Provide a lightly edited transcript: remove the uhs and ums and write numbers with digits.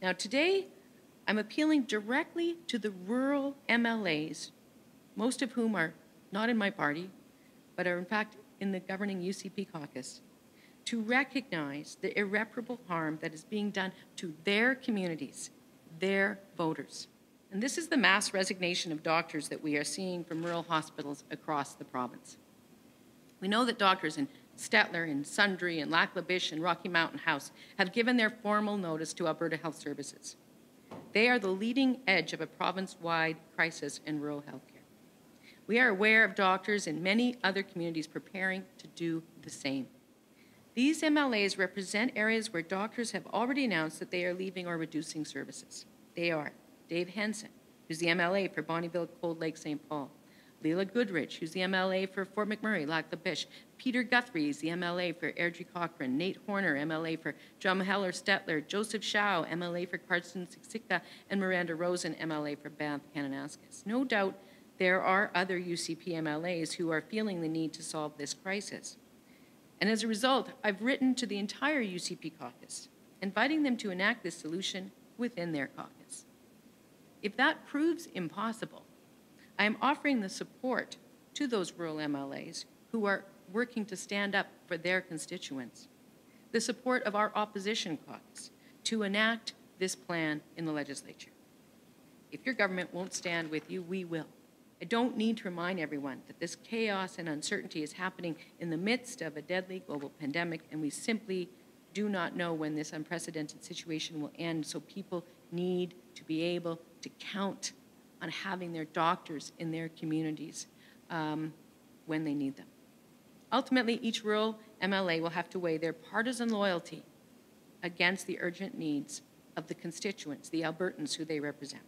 Now today, I'm appealing directly to the rural MLAs, most of whom are not in my party, but are in fact in the governing UCP caucus, to recognize the irreparable harm that is being done to their communities, their voters. And this is the mass resignation of doctors that we are seeing from rural hospitals across the province. We know that doctors in Stettler, in Sundry, in Lac La Biche, and Rocky Mountain House have given their formal notice to Alberta Health Services. They are the leading edge of a province-wide crisis in rural health care. We are aware of doctors in many other communities preparing to do the same. These MLAs represent areas where doctors have already announced that they are leaving or reducing services. They are Dave Henson, who's the MLA for Bonnyville Cold Lake St. Paul; Lila Goodridge, who's the MLA for Fort McMurray-Lac La Biche; Peter Guthrie is the MLA for Airdrie-Cochrane; Nate Horner, MLA for Drumheller-Stettler; Joseph Shaw, MLA for Cardston-Siksika; and Miranda Rosen, MLA for Banff-Kananaskis. No doubt there are other UCP MLAs who are feeling the need to solve this crisis. And as a result, I've written to the entire UCP caucus, inviting them to enact this solution within their caucus. If that proves impossible, I am offering the support to those rural MLAs who are working to stand up for their constituents, the support of our opposition caucus to enact this plan in the legislature. If your government won't stand with you, we will. I don't need to remind everyone that this chaos and uncertainty is happening in the midst of a deadly global pandemic, and we simply do not know when this unprecedented situation will end, so people need to be able to count on having their doctors in their communities when they need them. Ultimately, each rural MLA will have to weigh their partisan loyalty against the urgent needs of the constituents, the Albertans who they represent.